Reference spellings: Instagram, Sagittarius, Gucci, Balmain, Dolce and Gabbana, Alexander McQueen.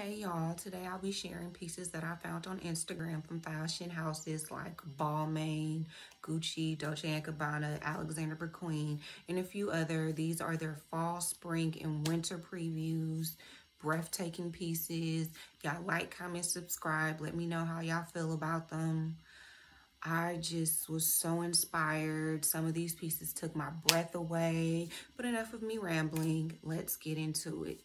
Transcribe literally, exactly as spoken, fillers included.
Hey y'all, today I'll be sharing pieces that I found on Instagram from fashion houses like Balmain, Gucci, Dolce and Gabbana, Alexander McQueen, and a few other. These are their fall, spring, and winter previews. Breathtaking pieces. Y'all like, comment, subscribe. Let me know how y'all feel about them. I just was so inspired. Some of these pieces took my breath away. But enough of me rambling. Let's get into it.